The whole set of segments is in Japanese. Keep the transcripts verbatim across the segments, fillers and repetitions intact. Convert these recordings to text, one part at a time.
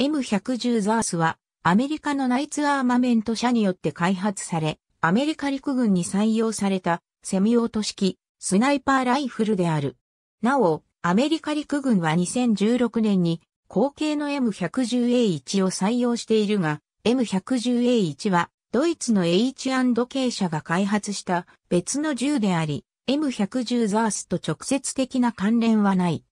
エムひゃくじゅう エスエーエス はアメリカのナイツアーマメント社によって開発され、アメリカ陸軍に採用されたセミオート式スナイパーライフルである。なお、アメリカ陸軍はにせんじゅうろくねんに後継の エムひゃくじゅうエーワン を採用しているが、エムひゃくじゅうエーワン はドイツの エイチアンドケー 社が開発した別の銃であり、エムひゃくじゅう エスエーエス と直接的な関連はない。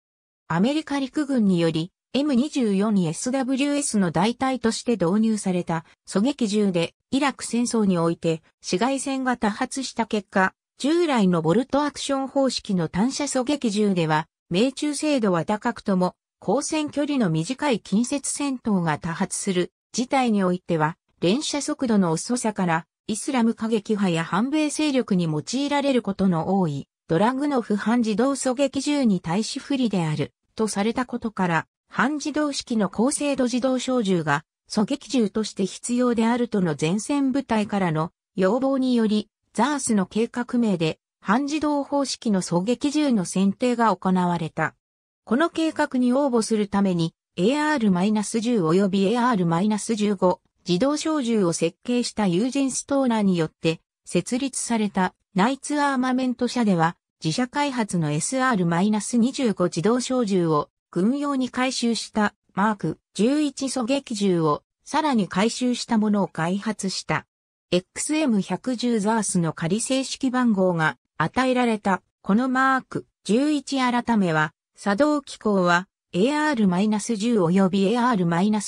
アメリカ陸軍により エムにじゅうよん エスダブリューエス の代替として導入された狙撃銃でイラク戦争において市街戦が多発した結果、従来のボルトアクション方式の単射狙撃銃では命中精度は高くとも交戦距離の短い近接戦闘が多発する事態においては連射速度の遅さからイスラム過激派や反米勢力に用いられることの多いドラグノフ半自動狙撃銃に対し不利であるとされたことから半自動式の高精度自動小銃が狙撃銃として必要であるとの前線部隊からの要望によりエスエーエスの計画名で半自動方式の狙撃銃の選定が行われた。この計画に応募するために エーアールじゅう 及び エーアールじゅうご 自動小銃を設計したユージン・ストーナーによって設立されたナイツアーマメント社では自社開発の エスアールにじゅうご 自動小銃を軍用に改修したマークじゅういち狙撃銃をさらに改修したものを開発した。エックスエムひゃくじゅう エスエーエス の仮正式番号が与えられたこのマークじゅういち改めは作動機構は エーアールじゅう 及び エーアー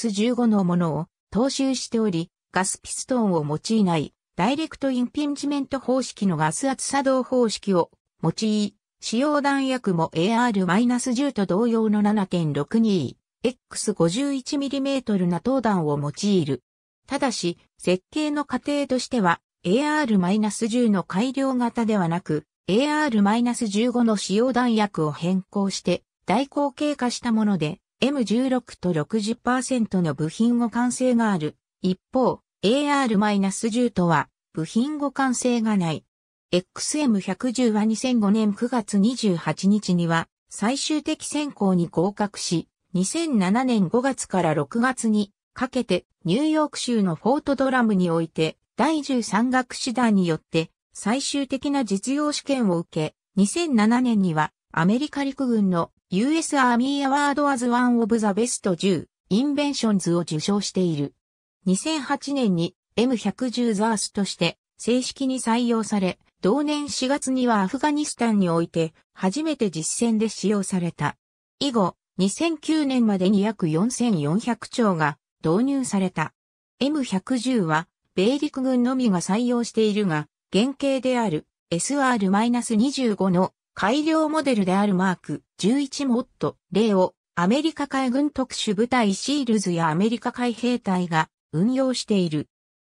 ルじゅうご のものを踏襲しており、ガスピストンを用いない、ダイレクトインピンジメント方式のガス圧作動方式を用い、使用弾薬も エーアールじゅう と同様の ななてんろくにエックスごじゅういちミリメートル NATO弾を用いる。ただし、設計の過程としては、エーアールじゅう の改良型ではなく、エーアールじゅうご の使用弾薬を変更して、大口径化したもので、エムじゅうろく と ろくじゅっパーセント の部品互換性がある。一方、エーアールじゅう とは部品互換性がない。エックスエムひゃくじゅう はにせんごねんくがつにじゅうはちにちには最終的選考に合格し、にせんななねんごがつからろくがつにかけてニューヨーク州のフォートドラムにおいて第じゅうさん学士団によって最終的な実用試験を受け、にせんななねんにはアメリカ陸軍のユーエス Army Award as One of the Best テン Inventions を受賞している。にせんはちねんに エムひゃくじゅう エスエーエス として正式に採用され、同年しがつにはアフガニスタンにおいて初めて実戦で使用された。以後、にせんきゅうねんまでに約よんせんよんひゃくちょうが導入された。エムひゃくじゅう は米陸軍のみが採用しているが、原型である エスアールにじゅうご の改良モデルであるマークじゅういちモッドゼロをアメリカ海軍特殊部隊シールズやアメリカ海兵隊が運用している。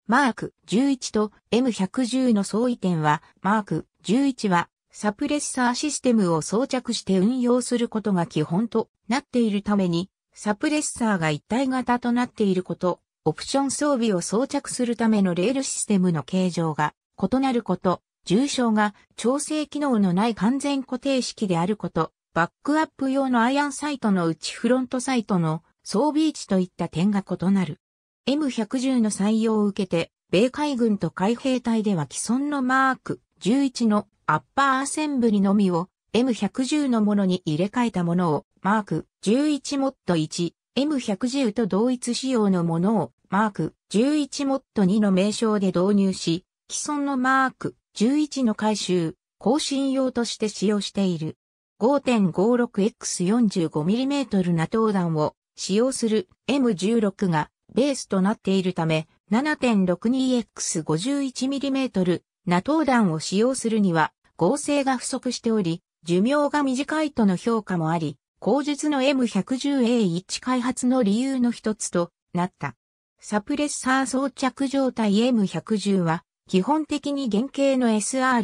マークじゅういちと エムひゃくじゅう の相違点は、マークじゅういちはサプレッサーシステムを装着して運用することが基本となっているために、サプレッサーが一体型となっていること、オプション装備を装着するためのレールシステムの形状が異なること、重傷が調整機能のない完全固定式であること、バックアップ用のアイアンサイトのうちフロントサイトの装備位置といった点が異なる。エムひゃくじゅう の採用を受けて、米海軍と海兵隊では既存のマークじゅういちのアッパーアセンブリのみを エムひゃくじゅう のものに入れ替えたものをマークじゅういちモッドいち、エムひゃくじゅう と同一仕様のものをマークじゅういちモッドにの名称で導入し、既存のマークじゅういちの改修、更新用として使用している。ごてんごろくエックスよんじゅうごミリメートル NATO弾を使用する エムじゅうろく がベースとなっているため、ななてんろくにエックスごじゅういちミリメートル NATO弾を使用するには剛性が不足しており、寿命が短いとの評価もあり、後述の エムひゃくじゅうエーワン 開発の理由の一つとなった。サプレッサー装着状態 エムひゃくじゅう は、基本的に原型の エスアー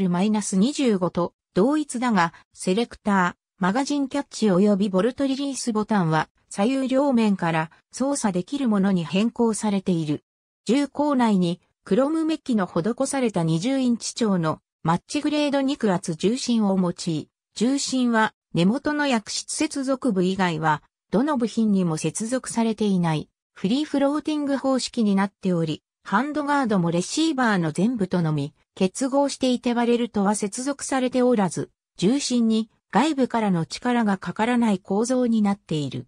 ルにじゅうご と同一だが、セレクター、マガジンキャッチ及びボルトリリースボタンは左右両面から操作できるものに変更されている。銃口内にクロムメッキの施されたにじゅうインチ超のマッチグレード肉厚銃身を用い、銃身は根元の薬室接続部以外はどの部品にも接続されていないフリーフローティング方式になっており、ハンドガードもレシーバーの全部とのみ結合していてバレルとは接続されておらず、重心に外部からの力がかからない構造になっている。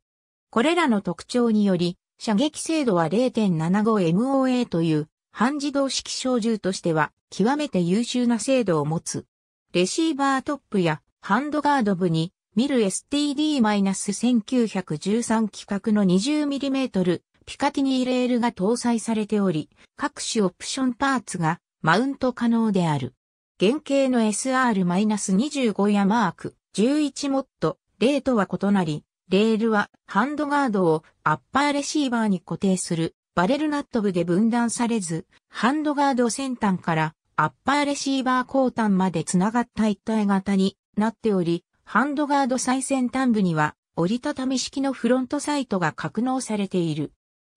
これらの特徴により、射撃精度は ゼロ点ななごエムオーエー という半自動式小銃としては極めて優秀な精度を持つ。レシーバートップやハンドガード部にミル エスティーディーせんきゅうひゃくじゅうさん 規格の にじゅうミリメートル ピカティニーレールが搭載されており、各種オプションパーツがマウント可能である。原型の エスアールにじゅうご やマークじゅういちモッドゼロとは異なり、レールはハンドガードをアッパーレシーバーに固定するバレルナット部で分断されず、ハンドガード先端からアッパーレシーバー後端までつながった一体型になっており、ハンドガード最先端部には折りたたみ式のフロントサイトが格納されている。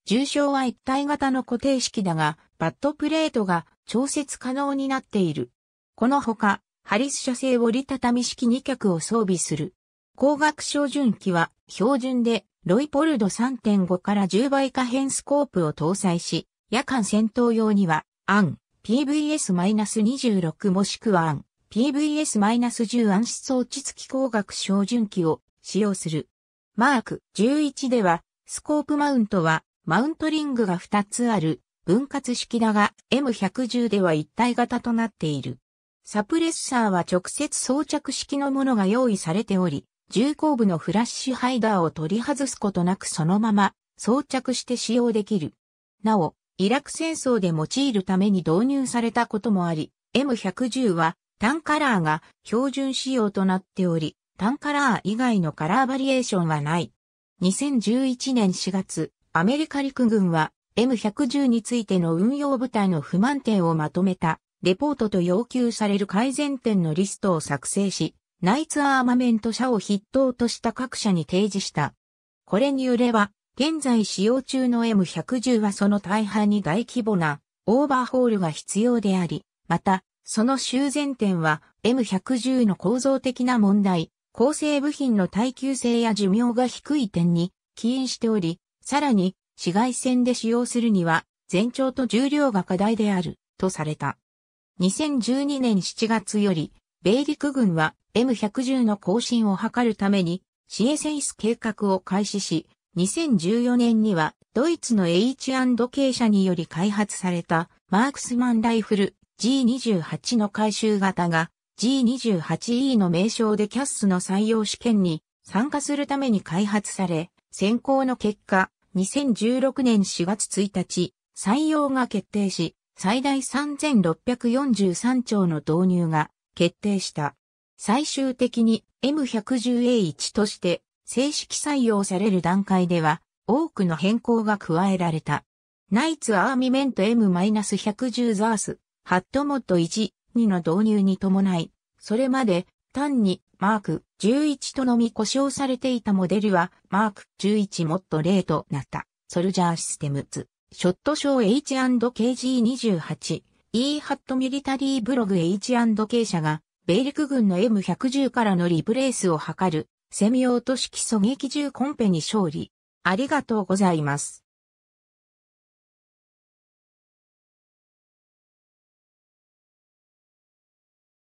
重心は一体型の固定式だが、バットプレートが調節可能になっている。このほか、ハリス社製折りたたみ式に脚を装備する。光学照準器は標準でロイポルド さんてんご からじゅうばい可変スコープを搭載し、夜間戦闘用には暗 ピーブイエスにじゅうろく もしくは暗 ピーブイエスじゅう 暗視装置付き光学照準器を使用する。マークじゅういちではスコープマウントはマウントリングがふたつある分割式だが エムひゃくじゅう では一体型となっている。サプレッサーは直接装着式のものが用意されており、銃口部のフラッシュハイダーを取り外すことなくそのまま装着して使用できる。なお、イラク戦争で用いるために導入されたこともあり、エムひゃくじゅう は単カラーが標準仕様となっており、単カラー以外のカラーバリエーションはない。にせんじゅういちねんしがつ、アメリカ陸軍は エムひゃくじゅう についての運用部隊の不満点をまとめたレポートと要求される改善点のリストを作成し、ナイツアーマメント社を筆頭とした各社に提示した。これによれば、現在使用中の エムひゃくじゅう はその大半に大規模なオーバーホールが必要であり、また、その修繕点は エムひゃくじゅう の構造的な問題、構成部品の耐久性や寿命が低い点に起因しており、さらに、市街戦で使用するには、全長と重量が課題である、とされた。にせんじゅうにねんしちがつより、米陸軍は エムひゃくじゅう の更新を図るために シーエスエス 計画を開始し、にせんじゅうよねんにはドイツの エイチアンドケー 社により開発されたマークスマンライフル ジーにじゅうはち の回収型が ジーにじゅうはちイー の名称でシーエーエスの採用試験に参加するために開発され、選考の結果、にせんじゅうろくねんしがつついたち、採用が決定し、最大さんぜんろっぴゃくよんじゅうさんちょうの導入が決定した。最終的に エムひゃくじゅうエーワン として正式採用される段階では多くの変更が加えられた。ナイツアーミメント エムひゃくじゅう エスエーエス ハットモッドいち、にの導入に伴い、それまで単にマークじゅういちとのみ呼称されていたモデルはマークじゅういちモッドゼロとなった。ソルジャーシステムズ。ショットショー エイチアンドケージーにじゅうはち、E ハットミリタリーブログ エイチアンドケー 社が、米陸軍の エムひゃくじゅう からのリプレースを図る、セミオート式狙撃銃コンペに勝利。ありがとうございます。